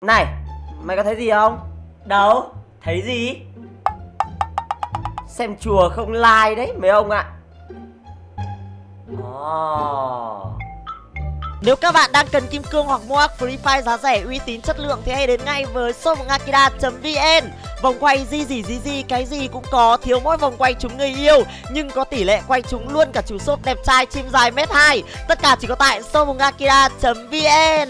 Này, mày có thấy gì không? Đâu, thấy gì? Xem chùa không like đấy, mấy ông ạ. Nếu các bạn đang cần kim cương hoặc mua Free Fire giá rẻ, uy tín, chất lượng thì hãy đến ngay với shopakira.vn. Vòng quay gì cái gì cũng có, thiếu mỗi vòng quay trúng người yêu, nhưng có tỷ lệ quay trúng luôn cả chủ shop đẹp trai chim dài mét 2. Tất cả chỉ có tại shopakira.vn.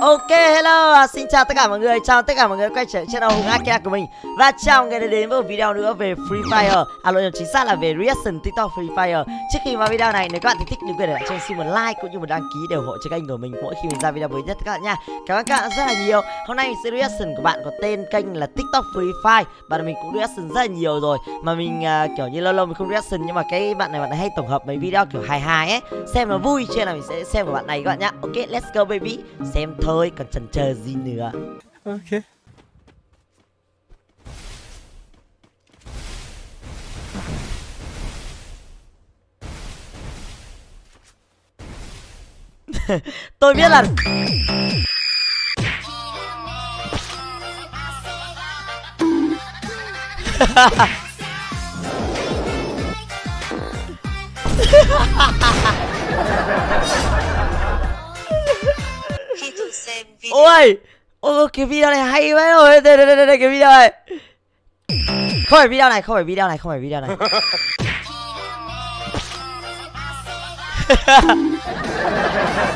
Ok, hello, xin chào tất cả mọi người, chào tất cả mọi người quay trở lại channel Hùng Akira của mình. Và chào mọi người đã đến với một video nữa về Free Fire. Chính xác là về reaction TikTok Free Fire. Trước khi vào video này, nếu các bạn thích đừng quên để cho xin một like cũng như một đăng ký để ủng hộ cho kênh của mình mỗi khi mình ra video mới nhất các bạn nha. Cảm ơn các bạn rất là nhiều. Hôm nay series reaction của bạn có tên kênh là TikTok Free Fire. Bạn mình cũng reaction rất là nhiều rồi, mà mình kiểu như lâu lâu mình không reaction, nhưng mà cái bạn này hay tổng hợp mấy video kiểu hài ấy, xem nó vui, cho nên là mình sẽ xem của bạn này các bạn nhá. Ok, let's go baby. Xem thôi, còn chần chờ gì nữa. Ok. Tôi biết là ôi, ôi cái video này hay quá rồi. Đây cái video này. Không phải video này.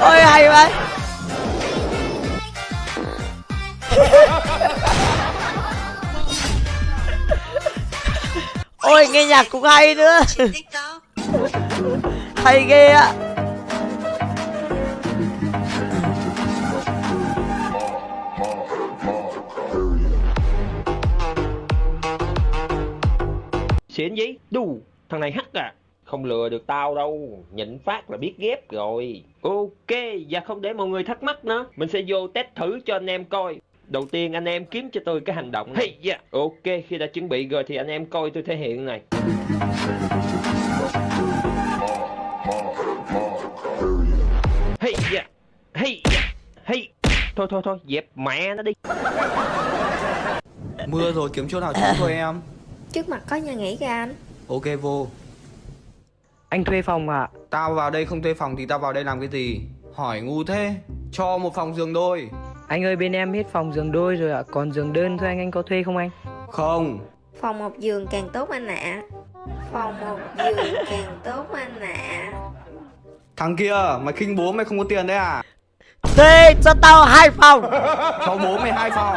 Ôi hay quá. Ôi nghe nhạc cũng hay nữa. Hay ghê ạ. Xịn gì? Đù, thằng này hắc à. Không lừa được tao đâu, nhịn phát là biết ghép rồi. Ok, và không để mọi người thắc mắc nữa, mình sẽ vô test thử cho anh em coi. Đầu tiên anh em kiếm cho tôi cái hành động này. Hey, yeah. Ok, khi đã chuẩn bị rồi thì anh em coi tôi thể hiện này. Hey, yeah. Hey, yeah. Hey. Thôi, dẹp mẹ nó đi. Mưa rồi, kiếm chỗ nào trốn thôi em. Trước mặt có nhà nghỉ kìa anh. Ok vô. Anh thuê phòng ạ. Tao vào đây không thuê phòng thì tao vào đây làm cái gì? Hỏi ngu thế. Cho một phòng giường đôi. Anh ơi bên em hết phòng giường đôi rồi ạ. Còn giường đơn thôi anh có thuê không anh? Không. Phòng một giường càng tốt anh ạ. Phòng một giường càng tốt anh ạ. Thằng kia mày khinh bố mày không có tiền đấy à? Thuê cho tao 2 phòng. Cho bố mày 2 phòng.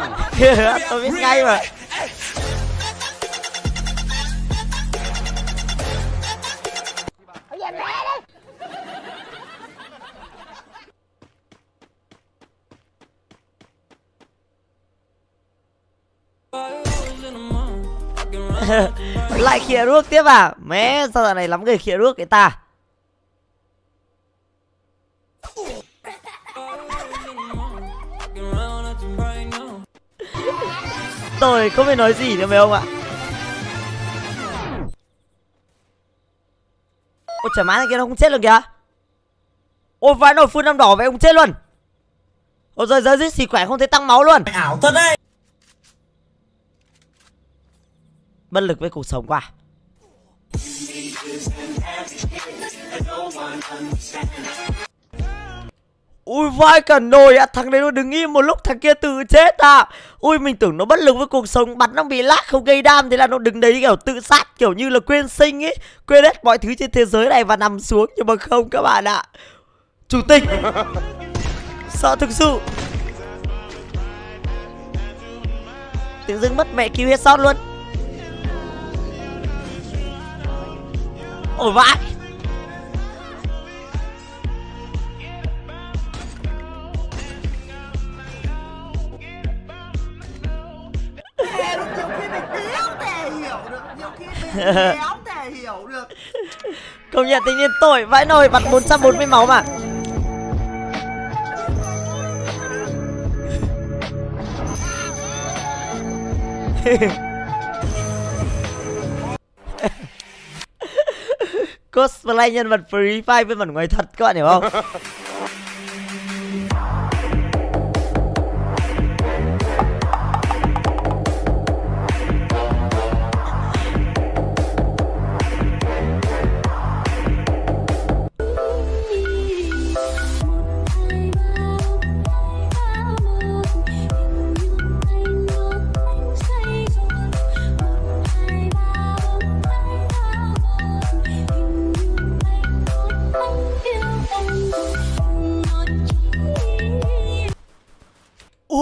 Tao biết ngay mà. Lại khịa ruốc tiếp à? Mẹ sao giờ này lắm người khịa ruốc cái ta. Tôi không biết nói gì nữa mấy ông ạ. Ôi chả má này kia nó không chết được kìa. Ôi vãi nồi phun năm đỏ vậy ông chết luôn. Ôi giời giết xì khỏe không thấy tăng máu luôn. Ảo thật đấy. Bất lực với cuộc sống quá. Ui vai cả nồi ạ, thằng đấy nó đứng im một lúc thằng kia tự chết à. Ui mình tưởng nó bất lực với cuộc sống, bắn nó bị lag không gây đam, thế là nó đứng đấy kiểu tự sát, kiểu như là quên sinh ấy, quên hết mọi thứ trên thế giới này và nằm xuống, nhưng mà không các bạn ạ. Chủ tịch. Sợ thực sự. Tự dưng mất mẹ kill headshot luôn. Ôi vãi. Công nhận thanh niên tội vãi nồi, bật 440 máu mà. Cosplay nhân vật Free Fire với mặt ngoài thật các bạn hiểu không?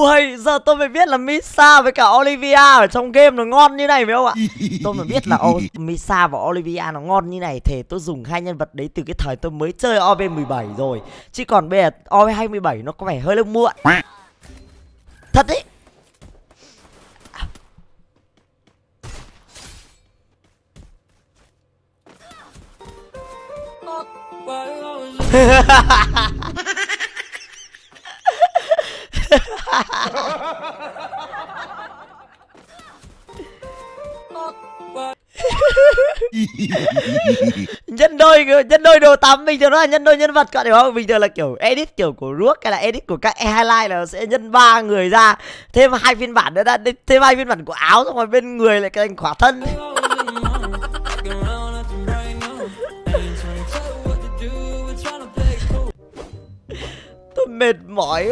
Ui, giờ tôi mới biết là Misa với cả Olivia ở trong game nó ngon như này phải không ạ? Tôi mới biết là Misa và Olivia nó ngon như này. Thề tôi dùng hai nhân vật đấy từ cái thời tôi mới chơi OB17 rồi. Chứ còn bây giờ OB27 nó có vẻ hơi lâu muộn. Thật đấy. nhân đôi đồ tắm bình thường nó là nhân đôi nhân vật các bạn hiểu không? Bình thường là kiểu edit kiểu của Ruốc hay là edit của các highlight là sẽ nhân 3 người ra, thêm 2 phiên bản nữa, thêm 2 phiên bản của áo xong rồi bên người lại thành khỏa thân. Tôi mệt mỏi.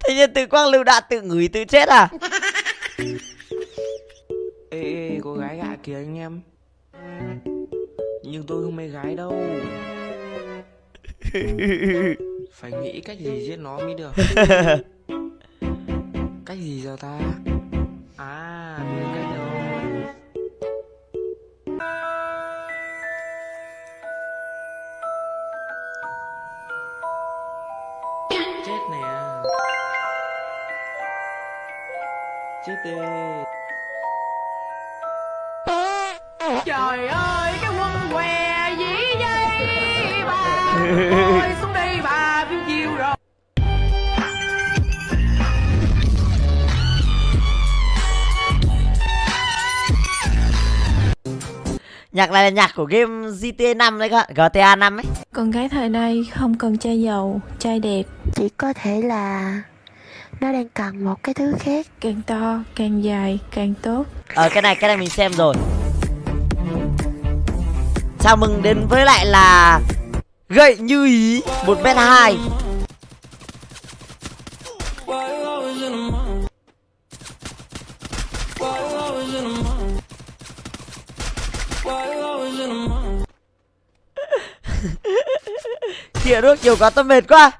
Thế nhiên từ Quang Lưu đã tự ngửi tự chết à? Ê, cô gái gạ kìa anh em. Nhưng tôi không mê gái đâu. Phải nghĩ cách gì giết nó mới được. Cách gì giờ ta? À, đúng cách rồi. Chết nè. Chết đi. Trời ơi, cái quân què dĩ dây. Bà ơi, xuống đây bà phiêu diêu rồi. Nhạc này là nhạc của game GTA 5 đấy các bạn, GTA 5 ấy. Con gái thời nay không cần trai giàu, trai đẹp. Chỉ có thể là nó đang cần một cái thứ khác. Càng to, càng dài, càng tốt. Cái này mình xem rồi. Chào mừng đến với lại là Gậy Như Ý 1m2. Kìa nước nhiều quá tôi mệt quá.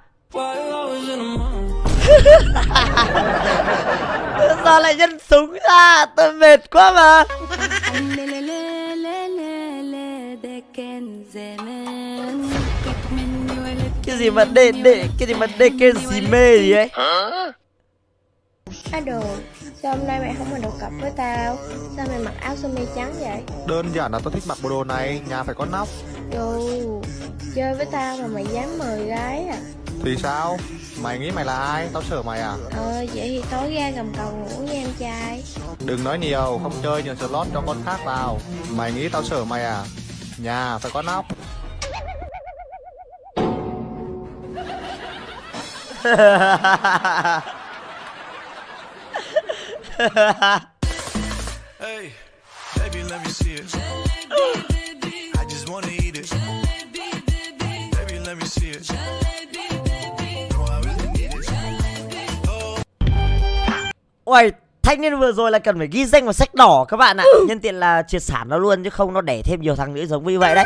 Sao lại nhân súng ra? Tôi mệt quá mà. Cái gì mà cái gì mà gì mê gì ấy? Á đồ, sao hôm nay mày không mặc đồ cộc với tao? Sao mày mặc áo sơ mi trắng vậy? Đơn giản là tao thích mặc bộ đồ này, nhà phải có nóc. Đù, chơi với tao mà mày dám mời gái à? Thì sao? Mày nghĩ mày là ai? Tao sợ mày à? Vậy thì tối ra gầm cầu ngủ nha em trai. Đừng nói nhiều, không chơi nhờ slot cho con khác vào. Mày nghĩ tao sợ mày à? Nhà phải có nóc. Hey, baby, let me see it. I just wanna eat it. Baby, let me see it. Ôi, thanh niên vừa rồi là cần phải ghi danh vào sách đỏ các bạn ạ. Nhân tiện là triệt sản nó luôn chứ không nó đẻ thêm nhiều thằng nữa giống như vậy đấy.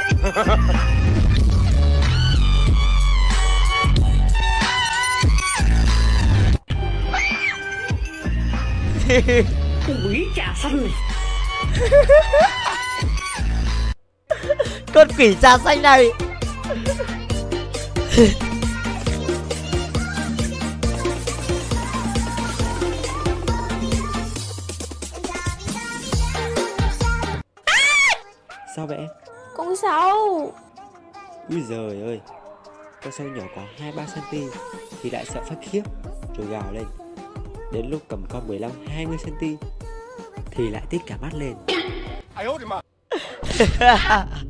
Quỷ trà xanh này. Con quỷ trà xanh này. Sao vậy em? Con sâu. Ui giời ơi, con sâu nhỏ có 2-3 cm thì lại sợ phát khiếp rồi gào lên. Đến lúc cầm con 15-20 cm thì lại tít cả mắt lên.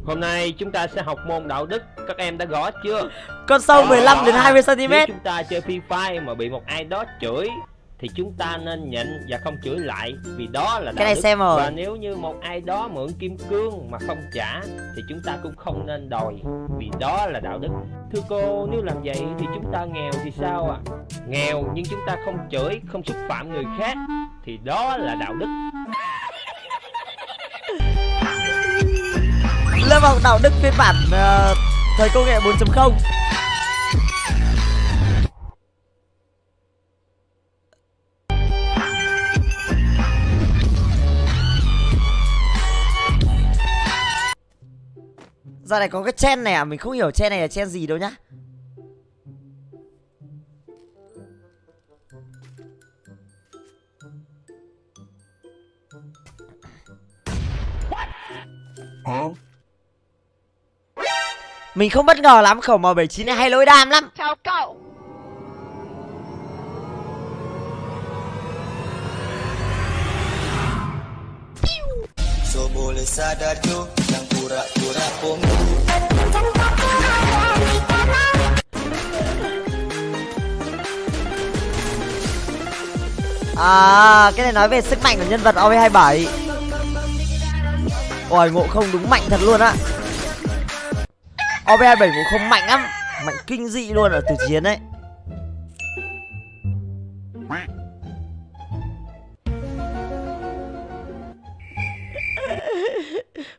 Hôm nay chúng ta sẽ học môn đạo đức. Các em đã rõ chưa? Con sâu 15-20 cm. Nếu chúng ta chơi Free Fire mà bị một ai đó chửi thì chúng ta nên nhịn và không chửi lại, vì đó là đạo đức. Xem rồi. Và nếu như một ai đó mượn kim cương mà không trả thì chúng ta cũng không nên đòi, vì đó là đạo đức. Thưa cô, nếu làm vậy thì chúng ta nghèo thì sao ạ? Nghèo nhưng chúng ta không chửi, không xúc phạm người khác thì đó là đạo đức. Lớp học đạo đức phiên bản thời công nghệ 4.0. Giờ này có cái trend này à? Mình không hiểu trend này là trend gì đâu nhá. Mình không bất ngờ lắm, khẩu M79 này hay lỗi đam lắm. Chào cậu. À, cái này nói về sức mạnh của nhân vật OB27. Ôi, Ngộ Không đúng mạnh thật luôn á. OB27 Ngộ Không mạnh lắm, mạnh kinh dị luôn ở từ chiến đấy.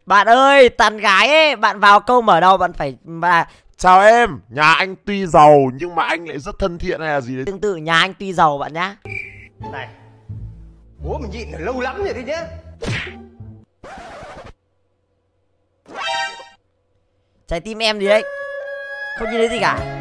Bạn ơi, tàn gái ấy, bạn vào câu mở đầu bạn phải mà chào em, nhà anh tuy giàu nhưng mà anh lại rất thân thiện hay là gì đấy. Tương tự nhà anh tuy giàu bạn nhá. Này, bố mình nhịn lâu lắm rồi đấy nhá. Trái tim em gì đấy, không nhìn thấy gì cả.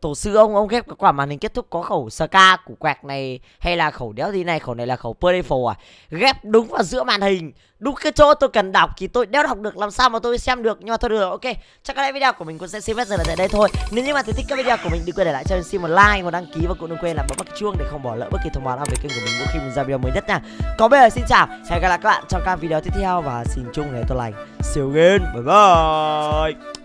Tổ sư ông ghép cái quả màn hình kết thúc có khẩu ska củ quẹt này hay là khẩu đéo gì này, khẩu này là khẩu playful à? Ghép đúng vào giữa màn hình, đúng cái chỗ tôi cần đọc thì tôi đéo đọc được, làm sao mà tôi xem được. Nhưng mà thôi được rồi, ok, chắc có lẽ video của mình cũng sẽ xin phép dừng lại tại đây thôi. Nếu như mà thấy thích các video của mình, đừng quên để lại cho mình xin một like, một đăng ký, và cũng đừng quên là bấm vào cái chuông để không bỏ lỡ bất kỳ thông báo nào về kênh của mình mỗi khi mình ra video mới nhất nha. Còn bây giờ xin chào, hẹn gặp lại các bạn trong các video tiếp theo, và xin chúc ngày tốt lành. See you again, bye bye.